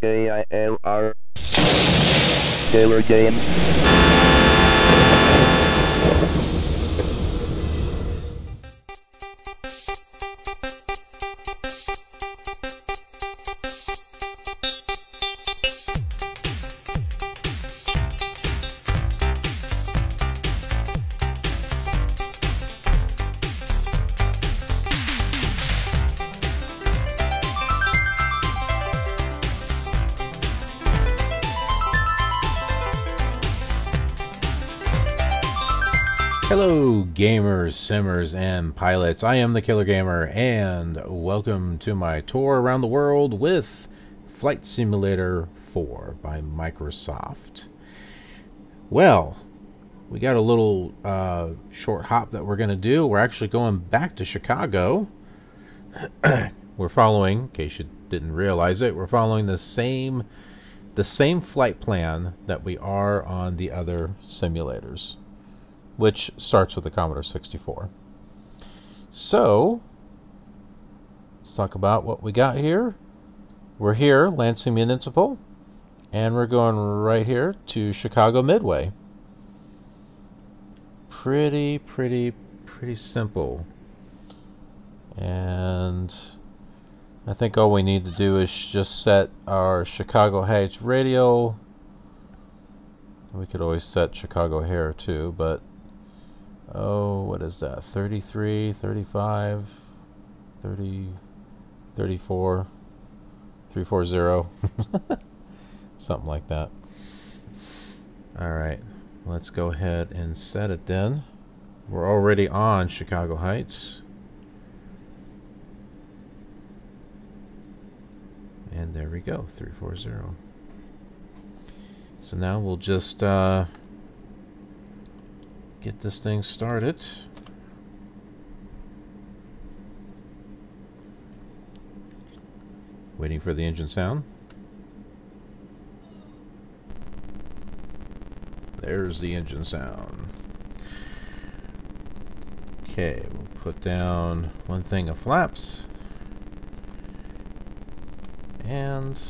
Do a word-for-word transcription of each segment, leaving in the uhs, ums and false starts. K I L R Killer Gamer. Hello gamers, simmers, and pilots. I am the Killer Gamer, and welcome to my tour around the world with Flight Simulator four by Microsoft. Well, we got a little uh, short hop that we're going to do. We're actually going back to Chicago. We're following, in case you didn't realize it, we're following the same, the same flight plan that we are on the other simulators, which starts with the Commodore sixty-four. So, let's talk about what we got here. We're here, Lansing Municipal, and we're going right here to Chicago Midway. Pretty, pretty, pretty simple. And I think all we need to do is just set our Chicago Heights radio. We could always set Chicago here too, but oh, what is that? thirty-three, thirty-five, thirty, thirty-four, three forty. Something like that. All right, let's go ahead and set it then. We're already on Chicago Heights. And there we go, three forty. So now we'll just uh, get this thing started. Waiting for the engine sound. There's the engine sound. Okay, we'll put down one thing of flaps. And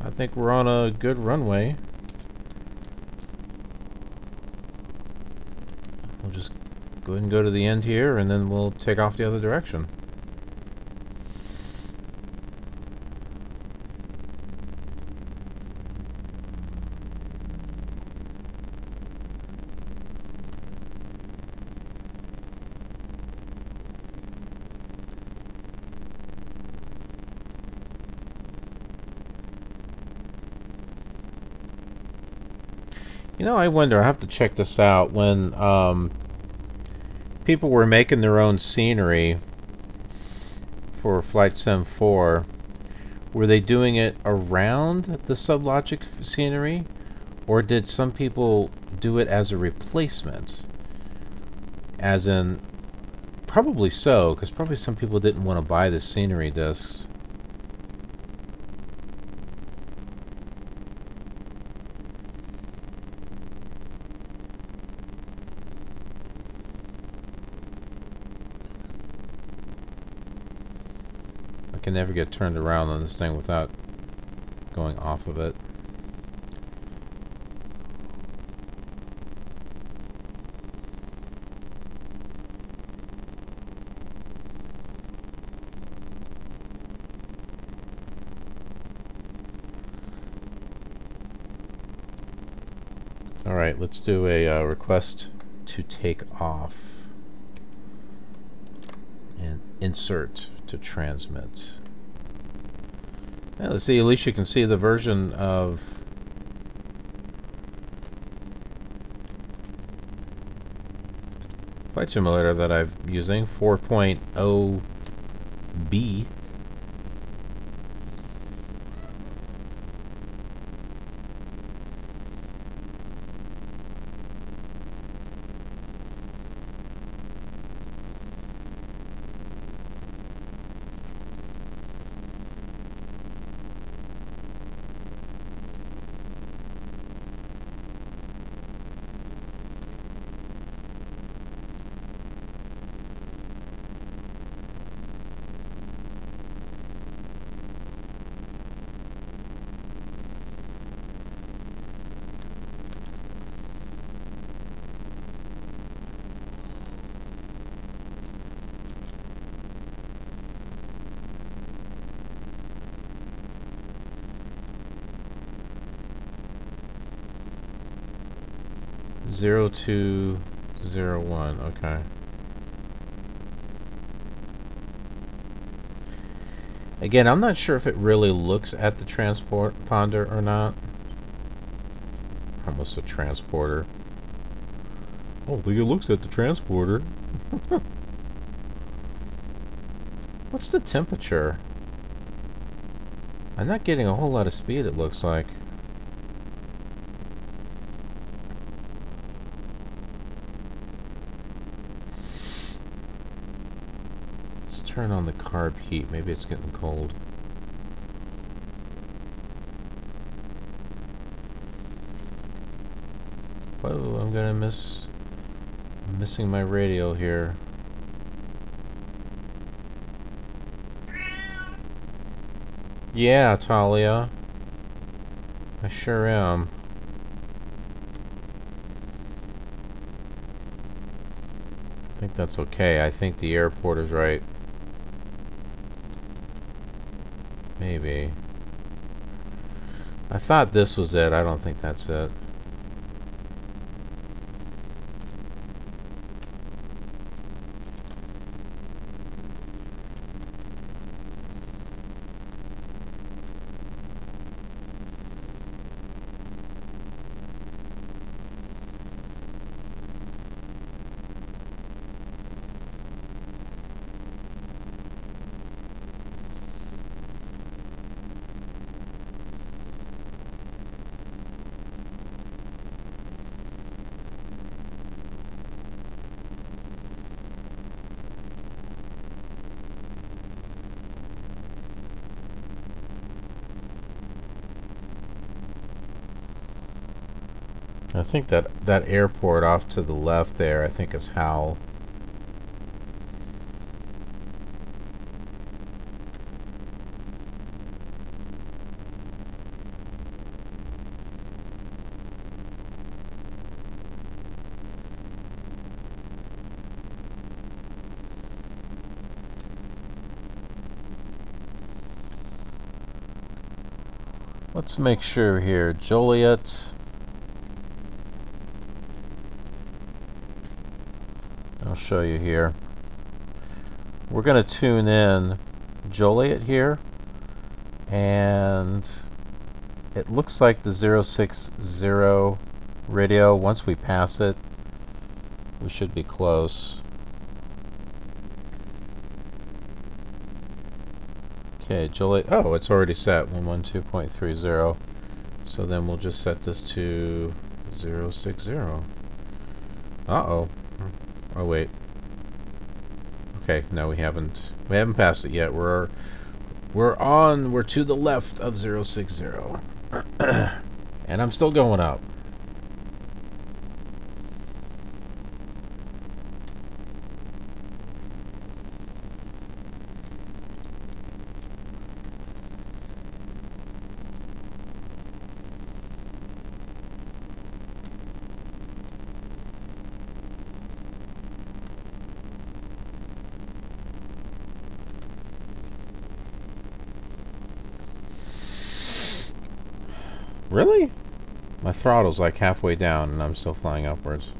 I think we're on a good runway. We'll just go ahead and go to the end here, and then we'll take off the other direction. You know, I wonder, I have to check this out, when um, people were making their own scenery for Flight Sim four, were they doing it around the Sublogic scenery, or did some people do it as a replacement? As in, probably so, because probably some people didn't want to buy the scenery discs. Can never get turned around on this thing without going off of it. All right, let's do a uh, request to take off and insert to transmit. Now, let's see, at least you can see the version of Flight Simulator that I'm using, four point oh B. zero two zero one, okay. Again, I'm not sure if it really looks at the transponder or not. Almost a transporter. I don't think it looks at the transporter. What's the temperature? I'm not getting a whole lot of speed, it looks like. Let's turn on the carb heat. Maybe it's getting cold. Whoa, I'm gonna miss... I'm missing my radio here. Yeah, Talia. I sure am. I think that's okay. I think the airport is right. Maybe. I thought this was it. I don't think that's it. I think that that airport off to the left there, I think is Howell. Let's make sure here, Joliet. I'll show you here. We're going to tune in Joliet here, and it looks like the zero six zero radio. Once we pass it, we should be close. Okay, Joliet. Oh, it's already set one twelve point three zero. So then we'll just set this to zero six zero. Uh-oh. Oh wait. Okay, no, we haven't. We haven't passed it yet. We're we're on. We're to the left of zero six zero, and I'm still going up. Really? My throttle's like halfway down and I'm still flying upwards.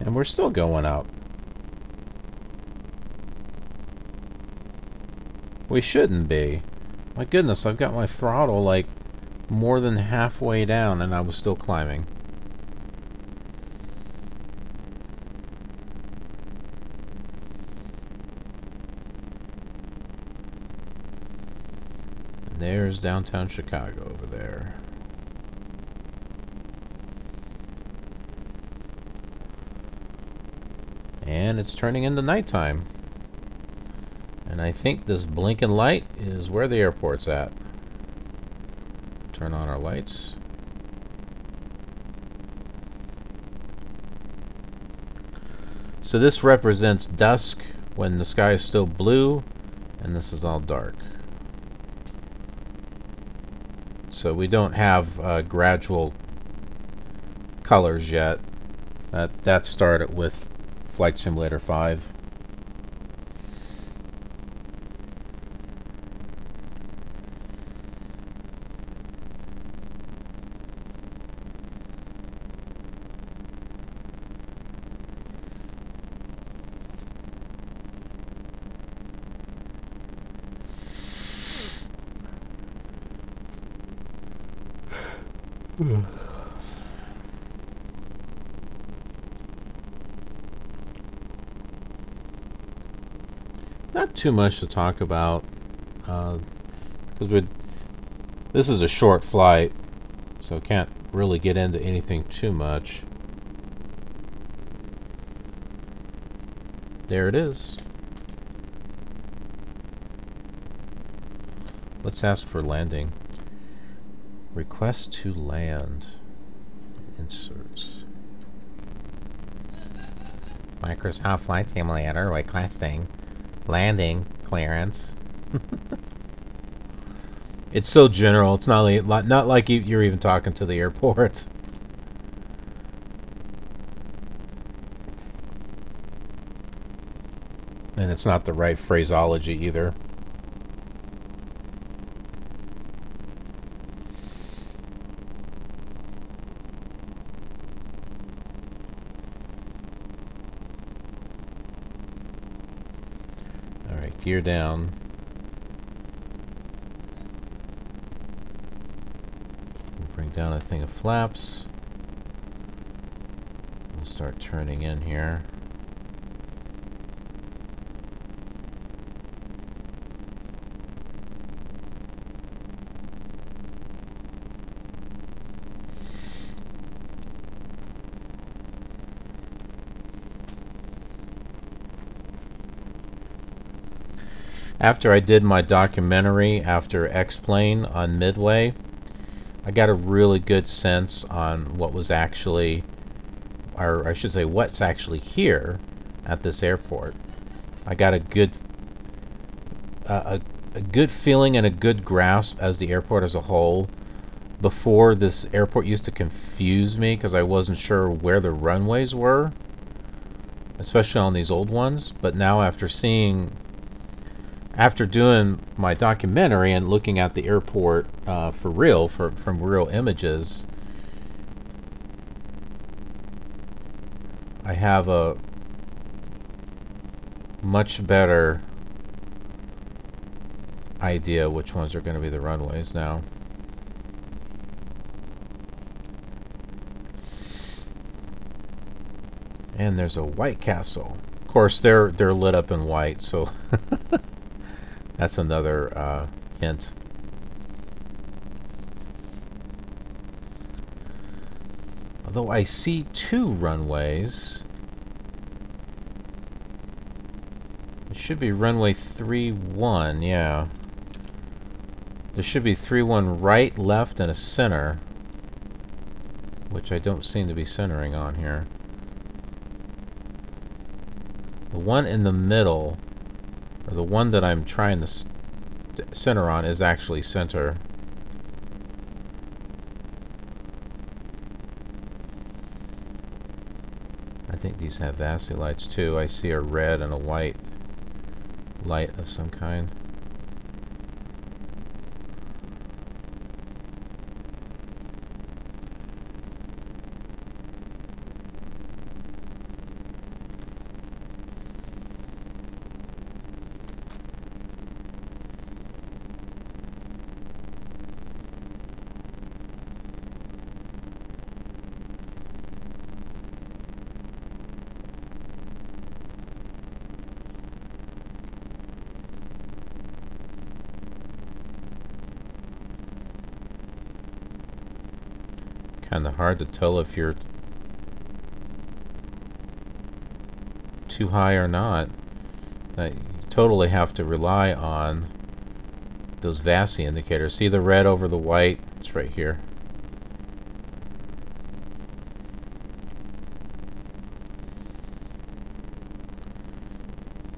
And we're still going up. We shouldn't be. My goodness, I've got my throttle like more than halfway down and I was still climbing. And there's downtown Chicago over there. And it's turning into nighttime. And I think this blinking light is where the airport's at. Turn on our lights. So this represents dusk when the sky is still blue and this is all dark. So we don't have uh, gradual colors yet. That, that started with Flight Simulator five. Not too much to talk about because uh, we this is a short flight, so can't really get into anything too much. There it is. Let's ask for landing. Request to land. Inserts. Microsoft Flight Simulator, White Castle. Landing clearance. It's so general. It's not like, not like you're even talking to the airport. And it's not the right phraseology either. Gear down. Bring down a thing of flaps. We'll start turning in here. After I did my documentary after X-Plane on Midway, I got a really good sense on what was actually, or I should say what's actually here at this airport. I got a good uh, a, a good feeling and a good grasp as the airport as a whole. Before, this airport used to confuse me because I wasn't sure where the runways were, especially on these old ones. But now after seeing After doing my documentary and looking at the airport uh, for real, for, from real images, I have a much better idea which ones are going to be the runways now. And there's a White Castle. Of course, they're they're lit up in white, so. That's another uh, hint. Although I see two runways. It should be runway three one, yeah. There should be three one right, left, and a center, which I don't seem to be centering on here. The one in the middle, or the one that I'm trying to center on, is actually center. I think these have VASI lights too. I see a red and a white light of some kind. kind of hard to tell if you're too high or not. Now, you totally have to rely on those VASI indicators. See the red over the white? It's right here.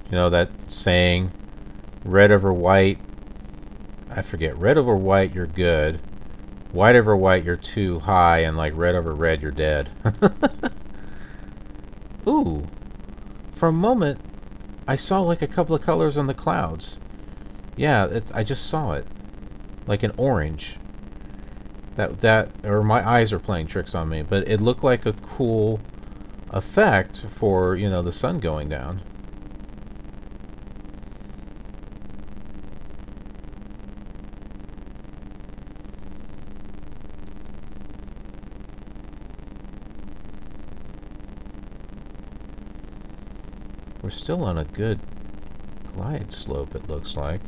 You know that saying, red over white, I forget, red over white you're good, white over white you're too high, and like red over red you're dead. Ooh, for a moment I saw like a couple of colors on the clouds. Yeah, it's, I just saw it, like an orange. That, that, or my eyes are playing tricks on me, but it looked like a cool effect for, you know, the sun going down. We're still on a good glide slope, it looks like.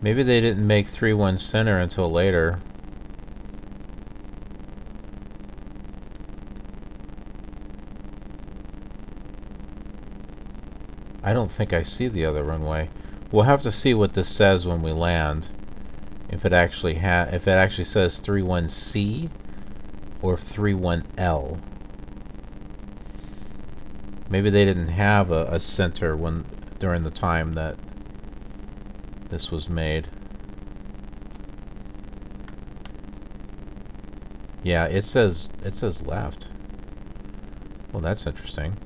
Maybe they didn't make three one center until later. I don't think I see the other runway. We'll have to see what this says when we land. If it actually ha if it actually says three one C or three one L. Maybe they didn't have a, a center when during the time that this was made. Yeah, it says it says left. Well, that's interesting.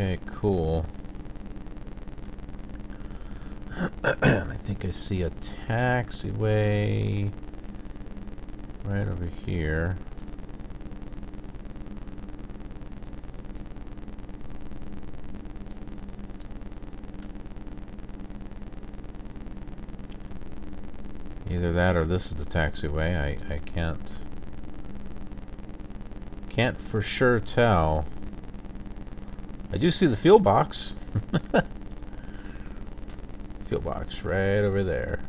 Okay, cool. I think I see a taxiway right over here. Either that or this is the taxiway. I, I can't can't for sure tell. I do see the fuel box. Fuel box right over there.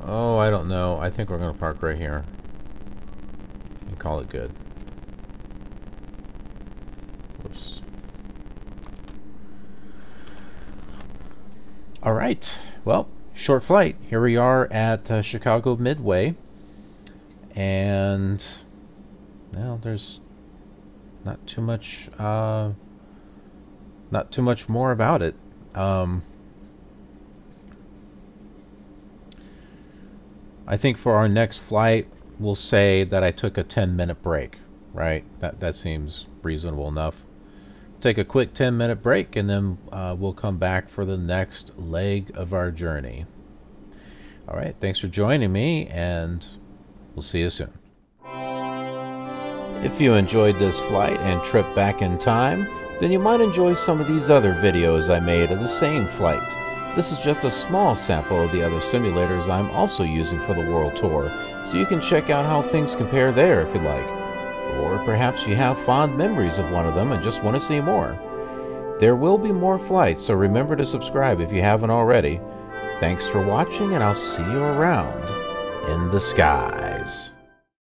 Oh, I don't know. I think we're going to park right here and call it good. Whoops. All right. Well, short flight. Here we are at uh, Chicago Midway, and well, there's not too much, uh, not too much more about it. Um, I think for our next flight, we'll say that I took a ten minute break. Right? That that seems reasonable enough. Take a quick ten minute break, and then uh, we'll come back for the next leg of our journey. All right, thanks for joining me, and we'll see you soon. If you enjoyed this flight and trip back in time, then you might enjoy some of these other videos I made of the same flight. This is just a small sample of the other simulators I'm also using for the world tour, so you can check out how things compare there if you like. Or perhaps you have fond memories of one of them and just want to see more. There will be more flights, so remember to subscribe if you haven't already. Thanks for watching, and I'll see you around in the skies.